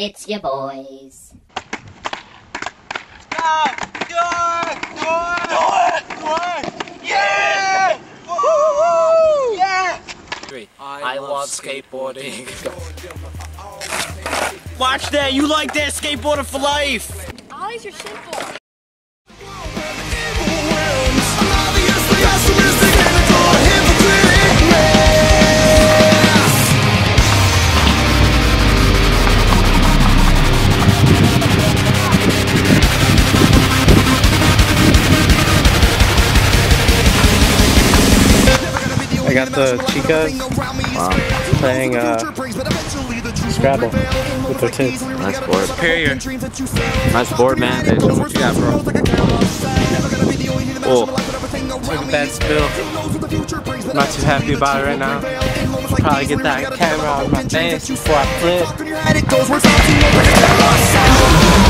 It's your boys. Yeah! Woo! Yeah! I love skateboarding. Watch that, you like that, skateboarder for life! Ollies are simple. I got the chicas playing Scrabble with their tits. Nice board. Superior. Nice board, man. Hey, show me what you got, bro. Oh, took a bad spill. Not too happy about it right now. Probably get that camera on my face before I flip.